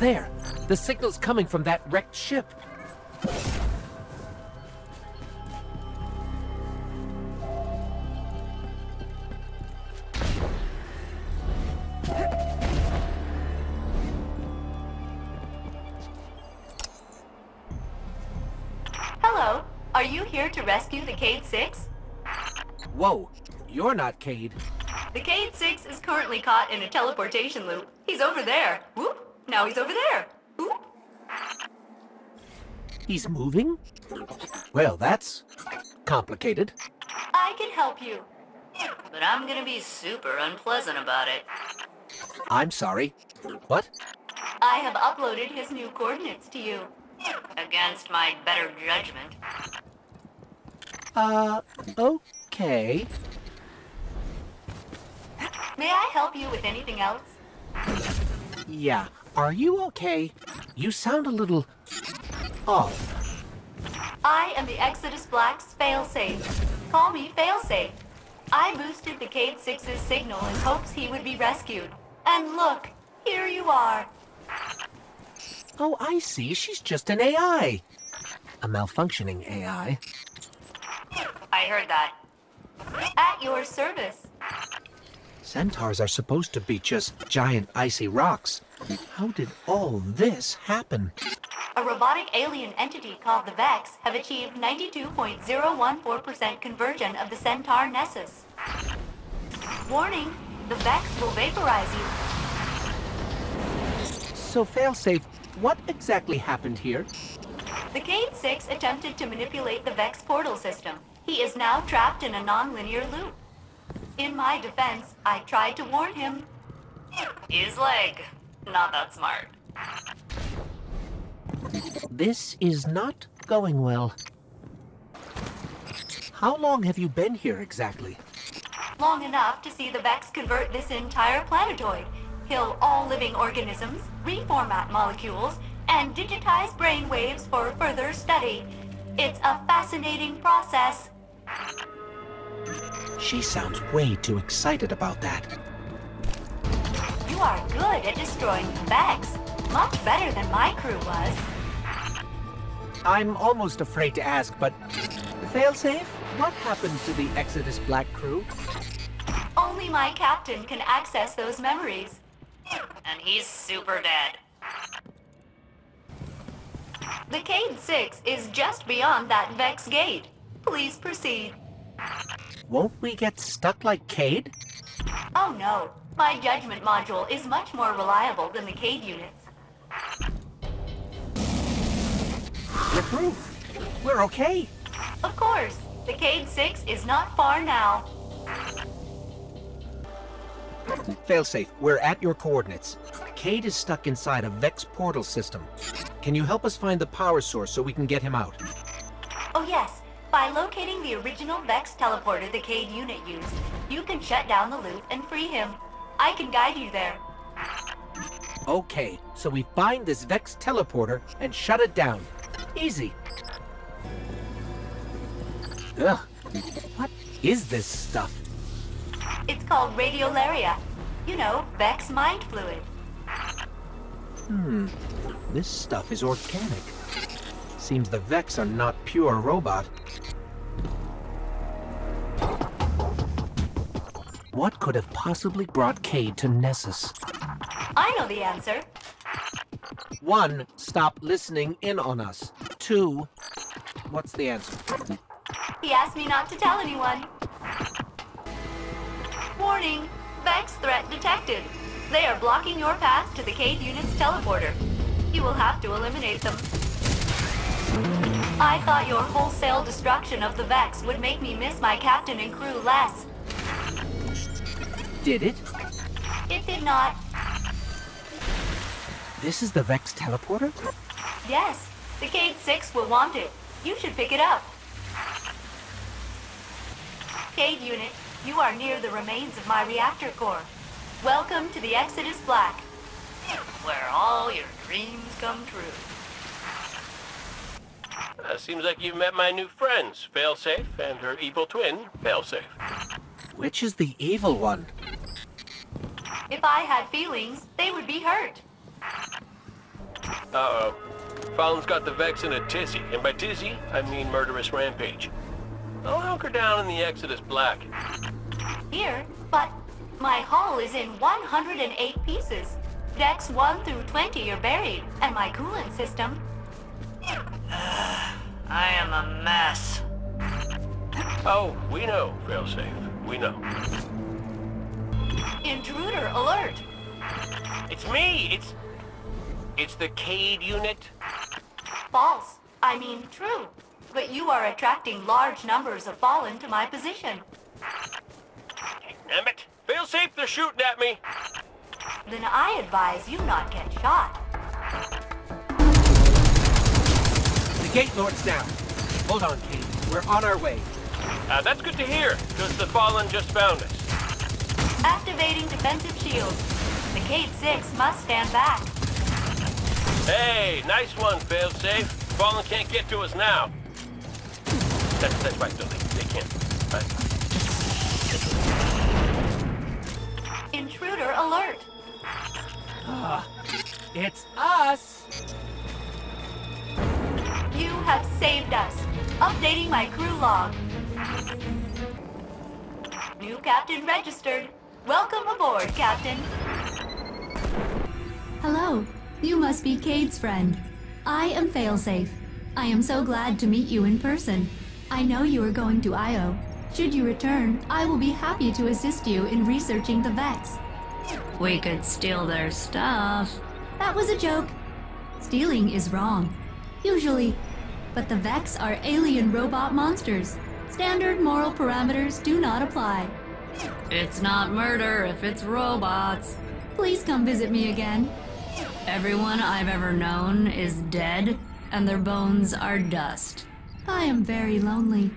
There! The signal's coming from that wrecked ship. Hello, are you here to rescue the Cayde-6? Whoa, you're not Cayde. The Cayde-6 is currently caught in a teleportation loop. He's over there. Whoop! Now he's over there. Whoop! He's moving? Well, that's complicated. I can help you. But I'm gonna be super unpleasant about it. I'm sorry. What? I have uploaded his new coordinates to you. Against my better judgment. Okay. May I help you with anything else? Yeah, are you okay? You sound a little off. I am the Exodus Black's Failsafe. Call me Failsafe. I boosted the Cayde-6's signal in hopes he would be rescued. And look, here you are. Oh, I see. She's just an AI. A malfunctioning AI. I heard that. At your service. Centaurs are supposed to be just giant icy rocks. How did all this happen? A robotic alien entity called the Vex have achieved 92.014% conversion of the Centaur Nessus. Warning, the Vex will vaporize you. So Failsafe, what exactly happened here? The Cayde-6 attempted to manipulate the Vex portal system. He is now trapped in a non-linear loop. In my defense, I tried to warn him. His leg. Not that smart. This is not going well. How long have you been here exactly? Long enough to see the Vex convert this entire planetoid, kill all living organisms, reformat molecules, and digitize brainwaves for further study. It's a fascinating process. She sounds way too excited about that. You are good at destroying the Vex. Much better than my crew was. I'm almost afraid to ask, but... Failsafe, what happened to the Exodus Black crew? Only my captain can access those memories. And he's super dead. The Cayde-6 is just beyond that Vex gate. Please proceed. Won't we get stuck like Cayde? Oh no, my judgment module is much more reliable than the Cayde units. We're through. We're okay. Of course, the Cayde-6 is not far now. Failsafe, we're at your coordinates. Cayde is stuck inside a Vex portal system. Can you help us find the power source so we can get him out? Oh yes. By locating the original Vex teleporter the Cayde unit used, you can shut down the loop and free him. I can guide you there. Okay, so we find this Vex teleporter and shut it down. Easy. Ugh, what is this stuff? It's called Radiolaria. You know, Vex mind fluid. This stuff is organic. Seems the Vex are not pure robot. What could have possibly brought Cayde to Nessus? I know the answer. 1. Stop listening in on us. 2. What's the answer? He asked me not to tell anyone. Warning, Vex threat detected. They are blocking your path to the Cayde unit's teleporter. You will have to eliminate them. I thought your wholesale destruction of the Vex would make me miss my captain and crew less. Did it? It did not. This is the Vex teleporter? Yes. The Cayde-6 will want it. You should pick it up. Cayde unit, you are near the remains of my reactor core. Welcome to the Exodus Black. Where all your dreams come true. Seems like you've met my new friends, Failsafe and her evil twin, Failsafe. Which is the evil one? If I had feelings, they would be hurt. Uh-oh. Fallon's got the Vex in a tizzy, and by tizzy, I mean murderous rampage. I'll hunker down in the Exodus Black. Here? But my hull is in 108 pieces. Decks 1 through 20 are buried, and my coolant system... I am a mess. Oh, we know, Failsafe. We know. Intruder alert! It's me! It's the Cayde unit? False. I mean true. But you are attracting large numbers of Fallen to my position. Damn it! Failsafe, they're shooting at me! Then I advise you not get shot. The Gate Lord's down. Hold on, Cayde. We're on our way. That's good to hear, because the Fallen just found us. Activating defensive shields. The Cayde-6 must stand back. Hey, nice one, Failsafe. Fallen can't get to us now. That's right, Billy. They can't. Right. Intruder alert. It's us. You have saved us. Updating my crew log. New captain registered. Welcome aboard, Captain. Hello. You must be Cayde's friend. I am Failsafe. I am so glad to meet you in person. I know you are going to Io. Should you return, I will be happy to assist you in researching the Vex. We could steal their stuff. That was a joke. Stealing is wrong. Usually. But the Vex are alien robot monsters. Standard moral parameters do not apply. It's not murder if it's robots. Please come visit me again. Everyone I've ever known is dead, and their bones are dust. I am very lonely.